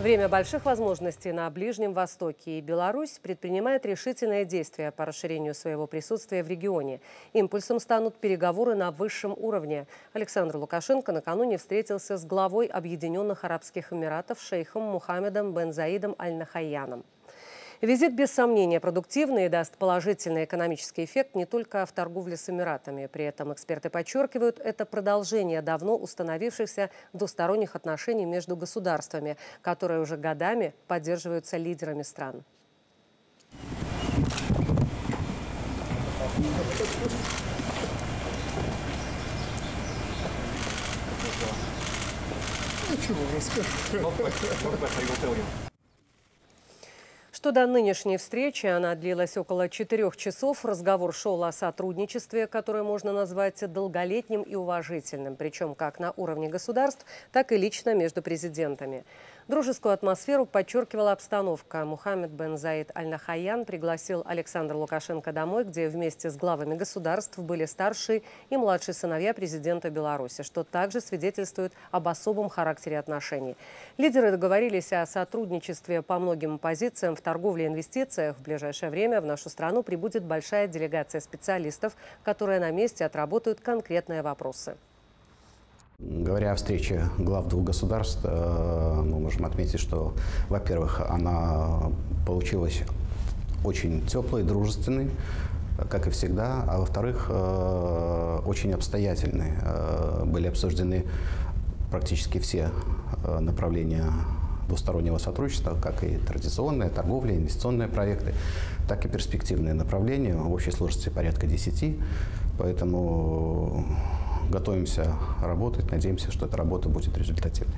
Время больших возможностей на Ближнем Востоке, и Беларусь предпринимает решительные действия по расширению своего присутствия в регионе. Импульсом станут переговоры на высшем уровне. Александр Лукашенко накануне встретился с главой Объединенных Арабских Эмиратов шейхом Мухаммедом бен Заидом Аль-Нахайяном. Визит, без сомнения, продуктивный и даст положительный экономический эффект не только в торговле с Эмиратами. При этом эксперты подчеркивают, это продолжение давно установившихся двусторонних отношений между государствами, которые уже годами поддерживаются лидерами стран. Что до нынешней встречи, она длилась около 4 часов. Разговор шел о сотрудничестве, которое можно назвать долголетним и уважительным, причем как на уровне государств, так и лично между президентами. Дружескую атмосферу подчеркивала обстановка. Мухаммед бен Заид Аль-Нахайян пригласил Александра Лукашенко домой, где вместе с главами государств были старшие и младшие сыновья президента Беларуси, что также свидетельствует об особом характере отношений. Лидеры договорились о сотрудничестве по многим позициям в торговле и инвестициях. В ближайшее время в нашу страну прибудет большая делегация специалистов, которые на месте отработают конкретные вопросы. Говоря о встрече глав двух государств, мы можем отметить, что, во-первых, она получилась очень теплой, дружественной, как и всегда, а во-вторых, очень обстоятельной. Были обсуждены практически все направления двустороннего сотрудничества, как и традиционная торговля, инвестиционные проекты, так и перспективные направления, в общей сложности порядка 10, поэтому готовимся работать, надеемся, что эта работа будет результативной.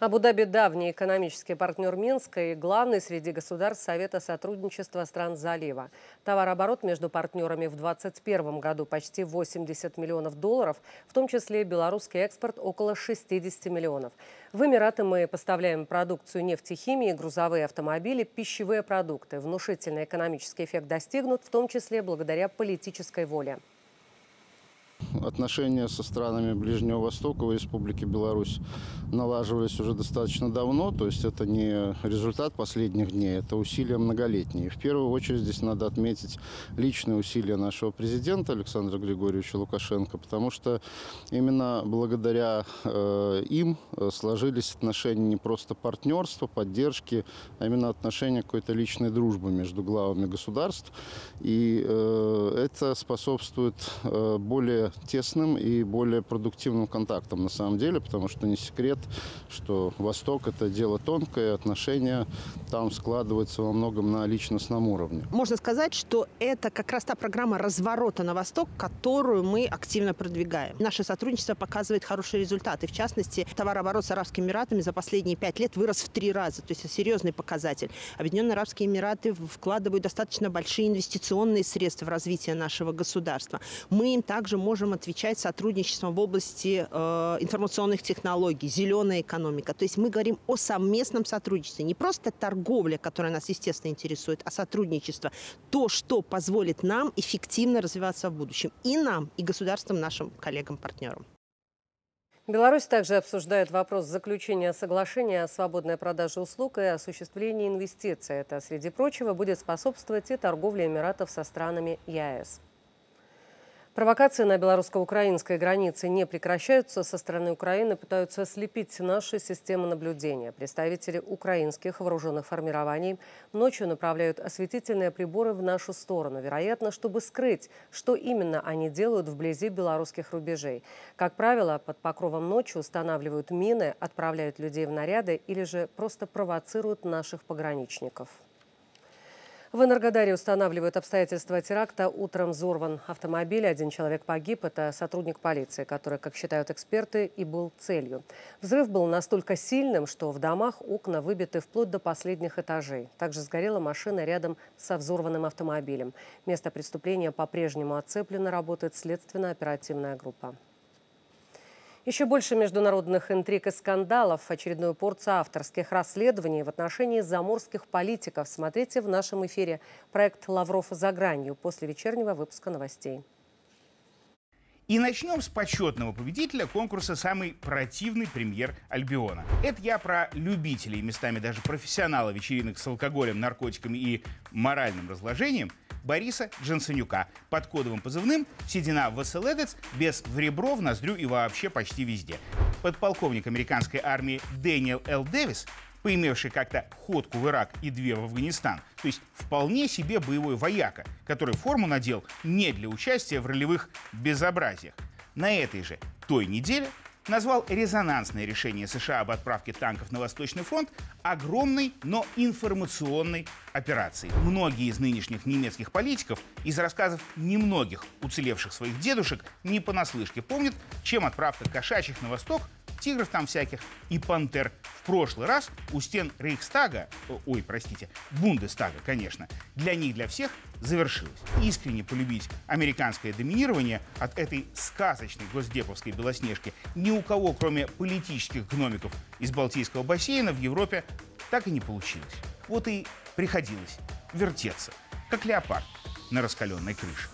Абу-Даби – давний экономический партнер Минска и главный среди государств Совета сотрудничества стран залива. Товарооборот между партнерами в 2021 году почти 80 миллионов долларов, в том числе белорусский экспорт около 60 миллионов. В Эмираты мы поставляем продукцию нефтехимии, грузовые автомобили, пищевые продукты. Внушительный экономический эффект достигнут, в том числе благодаря политической воле. Отношения со странами Ближнего Востока и Республики Беларусь налаживались уже достаточно давно, то есть это не результат последних дней, это усилия многолетние. В первую очередь здесь надо отметить личные усилия нашего президента Александра Григорьевича Лукашенко, потому что именно благодаря им сложились отношения не просто партнерства, поддержки, а именно отношения какой-то личной дружбы между главами государств. И это способствует более тесным и более продуктивным контактом на самом деле, потому что не секрет, что Восток – это дело тонкое, отношения там складываются во многом на личностном уровне. Можно сказать, что это как раз та программа разворота на Восток, которую мы активно продвигаем. Наше сотрудничество показывает хорошие результаты. В частности, товарооборот с Арабскими Эмиратами за последние 5 лет вырос в 3 раза, то есть серьезный показатель. Объединенные Арабские Эмираты вкладывают достаточно большие инвестиционные средства в развитие нашего государства. Мы им также можем отвечать сотрудничеством в области информационных технологий, зеленая экономика. То есть мы говорим о совместном сотрудничестве. Не просто торговля, которая нас, естественно, интересует, а сотрудничество. То, что позволит нам эффективно развиваться в будущем. И нам, и государствам, нашим коллегам-партнерам. Беларусь также обсуждает вопрос заключения соглашения о свободной продаже услуг и осуществлении инвестиций. Это, среди прочего, будет способствовать и торговле Эмиратов со странами ЕАЭС. Провокации на белорусско-украинской границе не прекращаются. Со стороны Украины пытаются слепить наши системы наблюдения. Представители украинских вооруженных формирований ночью направляют осветительные приборы в нашу сторону. Вероятно, чтобы скрыть, что именно они делают вблизи белорусских рубежей. Как правило, под покровом ночи устанавливают мины, отправляют людей в наряды или же просто провоцируют наших пограничников. В Энергодаре устанавливают обстоятельства теракта. Утром взорван автомобиль. 1 человек погиб. Это сотрудник полиции, который, как считают эксперты, и был целью. Взрыв был настолько сильным, что в домах окна выбиты вплоть до последних этажей. Также сгорела машина рядом со взорванным автомобилем. Место преступления по-прежнему оцеплено. Работает следственно-оперативная группа. Еще больше международных интриг и скандалов, очередную порцию авторских расследований в отношении заморских политиков смотрите в нашем эфире. Проект «Лавров за гранью» после вечернего выпуска новостей. И начнем с почетного победителя конкурса «Самый противный премьер Альбиона». Это я про любителей, местами даже профессионала вечеринок с алкоголем, наркотиками и моральным разложением Бориса Джансенюка под кодовым позывным «Седина Василедец», без в ребро, в ноздрю и вообще почти везде. Подполковник американской армии Дэниел Л. Дэвис, поимевший как-то ходку в Ирак и две в Афганистан, то есть вполне себе боевой вояка, который форму надел не для участия в ролевых безобразиях, на этой же той неделе назвал резонансное решение США об отправке танков на Восточный фронт огромной, но информационной операцией. Многие из нынешних немецких политиков из рассказов немногих уцелевших своих дедушек не понаслышке помнят, чем отправка кошачьих на восток, тигров там всяких и пантер в прошлый раз у стен Рейхстага, Бундестага, конечно, для них, для всех завершилось. Искренне полюбить американское доминирование от этой сказочной госдеповской белоснежки ни у кого, кроме политических гномиков из Балтийского бассейна, в Европе так и не получилось. Вот и приходилось вертеться, как леопард на раскаленной крыше.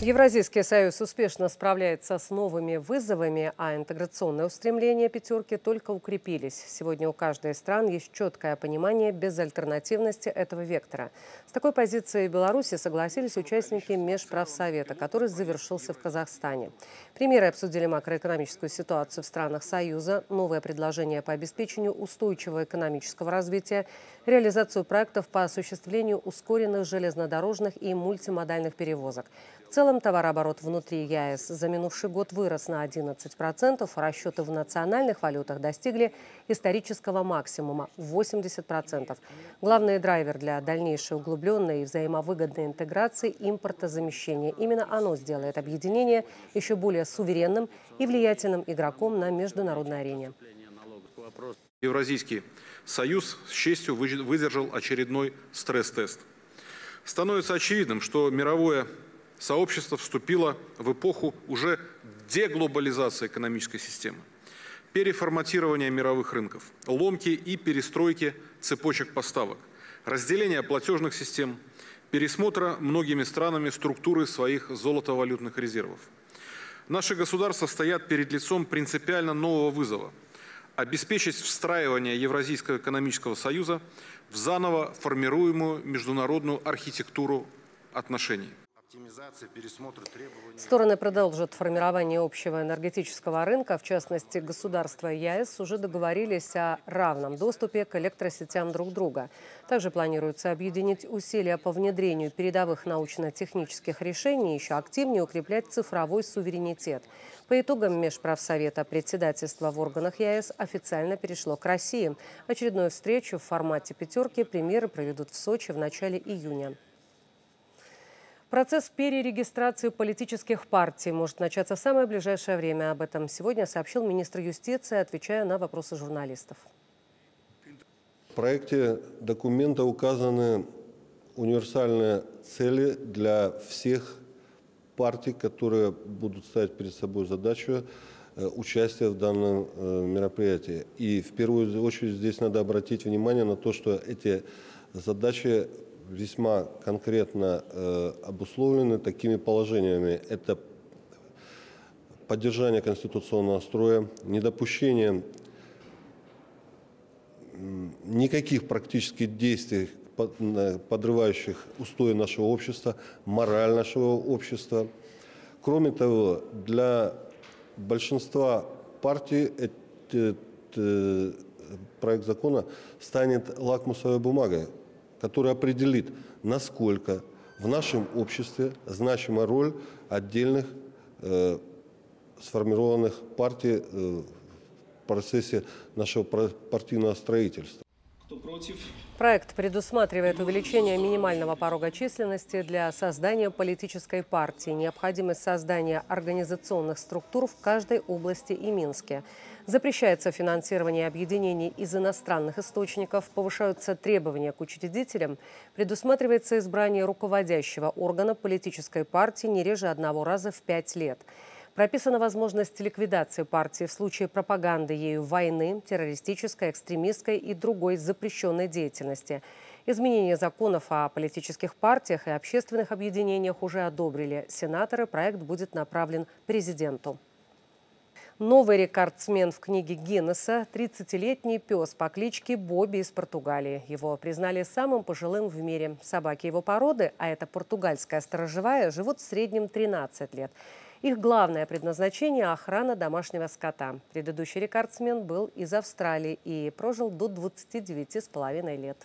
Евразийский союз успешно справляется с новыми вызовами, а интеграционные устремления пятерки только укрепились. Сегодня у каждой из стран есть четкое понимание безальтернативности этого вектора. С такой позицией Беларуси согласились участники Межправсовета, который завершился в Казахстане. Премьеры обсудили макроэкономическую ситуацию в странах Союза, новые предложения по обеспечению устойчивого экономического развития, реализацию проектов по осуществлению ускоренных железнодорожных и мультимодальных перевозок. В целом товарооборот внутри ЕАЭС за минувший год вырос на 11%, а расчеты в национальных валютах достигли исторического максимума – 80%. Главный драйвер для дальнейшей углубленной и взаимовыгодной интеграции – импортозамещение. Именно оно сделает объединение еще более суверенным и влиятельным игроком на международной арене. Евразийский союз с честью выдержал очередной стресс-тест. Становится очевидным, что мировое сообщество вступило в эпоху уже деглобализации экономической системы, переформатирования мировых рынков, ломки и перестройки цепочек поставок, разделения платежных систем, пересмотра многими странами структуры своих золотовалютных резервов. Наши государства стоят перед лицом принципиально нового вызова – обеспечить встраивание Евразийского экономического союза в заново формируемую международную архитектуру отношений. Стороны продолжат формирование общего энергетического рынка. В частности, государства ЕАЭС уже договорились о равном доступе к электросетям друг друга. Также планируется объединить усилия по внедрению передовых научно-технических решений и еще активнее укреплять цифровой суверенитет. По итогам Межправсовета председательство в органах ЕАЭС официально перешло к России. Очередную встречу в формате пятерки премьеры проведут в Сочи в начале июня. Процесс перерегистрации политических партий может начаться в самое ближайшее время. Об этом сегодня сообщил министр юстиции, отвечая на вопросы журналистов. В проекте документа указаны универсальные цели для всех партий, которые будут ставить перед собой задачу участия в данном мероприятии. И в первую очередь здесь надо обратить внимание на то, что эти задачи весьма конкретно обусловлены такими положениями. Это поддержание конституционного строя, недопущение никаких практически действий, подрывающих устои нашего общества, мораль нашего общества. Кроме того, для большинства партий этот проект закона станет лакмусовой бумагой, который определит, насколько в нашем обществе значима роль отдельных сформированных партий в процессе нашего партийного строительства. Кто против? Проект предусматривает увеличение минимального порога численности для создания политической партии, необходимость создания организационных структур в каждой области и Минске. Запрещается финансирование объединений из иностранных источников, повышаются требования к учредителям, предусматривается избрание руководящего органа политической партии не реже одного раза в 5 лет. Прописана возможность ликвидации партии в случае пропаганды ею войны, террористической, экстремистской и другой запрещенной деятельности. Изменение законов о политических партиях и общественных объединениях уже одобрили сенаторы. Проект будет направлен президенту. Новый рекордсмен в книге Гиннесса – 30-летний пес по кличке Бобби из Португалии. Его признали самым пожилым в мире. Собаки его породы, а это португальская сторожевая, живут в среднем 13 лет. Их главное предназначение – охрана домашнего скота. Предыдущий рекордсмен был из Австралии и прожил до 29,5 лет.